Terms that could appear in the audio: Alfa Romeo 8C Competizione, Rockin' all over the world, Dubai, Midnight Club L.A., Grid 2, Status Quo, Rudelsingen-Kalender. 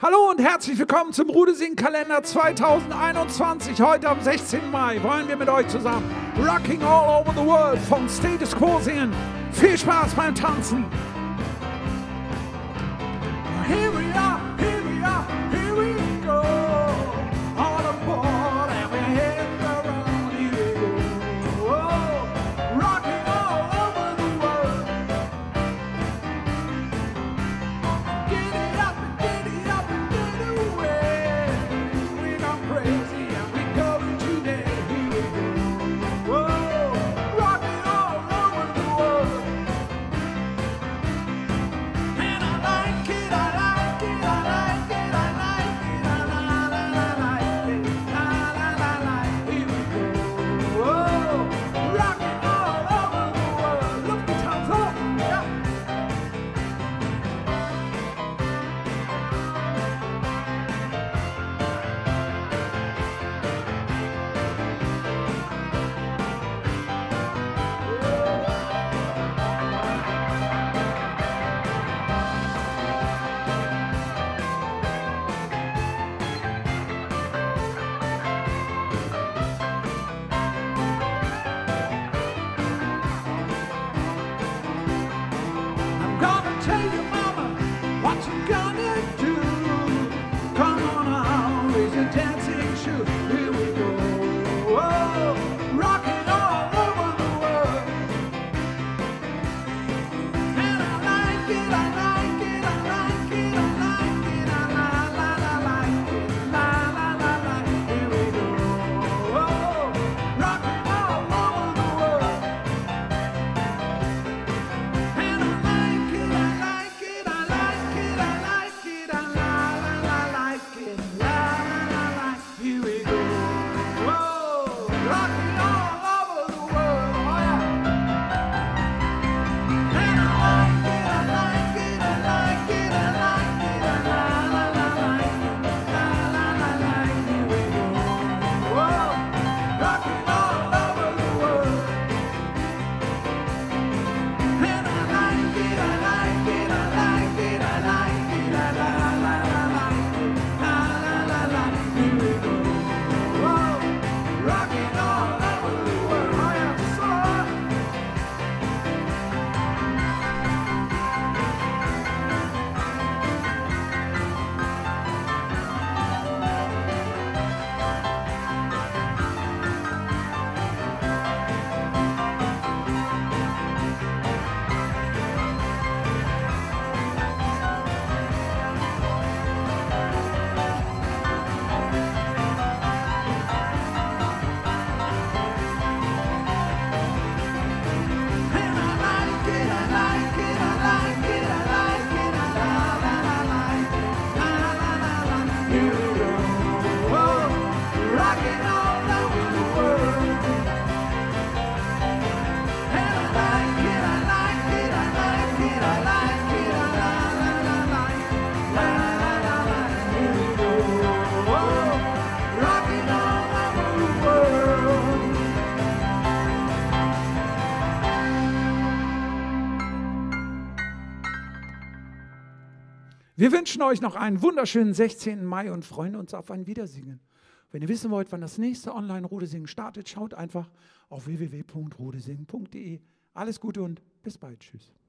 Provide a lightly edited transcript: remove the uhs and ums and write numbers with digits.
Hallo und herzlich willkommen zum Rudelsingen-Kalender 2021. Heute am 16. Mai wollen wir mit euch zusammen Rockin' all over the world von Status Quo singen. Viel Spaß beim Tanzen! Here we are, here we are, here we go. All aboard and we head around here. Oh, rockin' all over the world. Get it up and get away. We got crazy and we going today. Here we go. Oh, rockin' all over the world. And I like it. Tell your mama what you gonna do. Come on out, raise your dancing shoe. Here we go, oh, rockin' all over the world. And I like it, I like it, I like it, I like it, I like it, la la la la. Here we go, oh, rockin' all over the world. And I like it, I here we go, whoa, rockin' all over the world, oh yeah. And I like it, I like it, I like it, I like it, I like it, here we go, whoa, rockin' all over the world. And I like it, I like it, I like it, I like it, here we go. Whoa, rockin' all over the world. I am sorry. Wir wünschen euch noch einen wunderschönen 16. Mai und freuen uns auf ein Wiedersingen. Wenn ihr wissen wollt, wann das nächste Online-Rudelsingen startet, schaut einfach auf www.rudelsingen.de. Alles Gute und bis bald. Tschüss.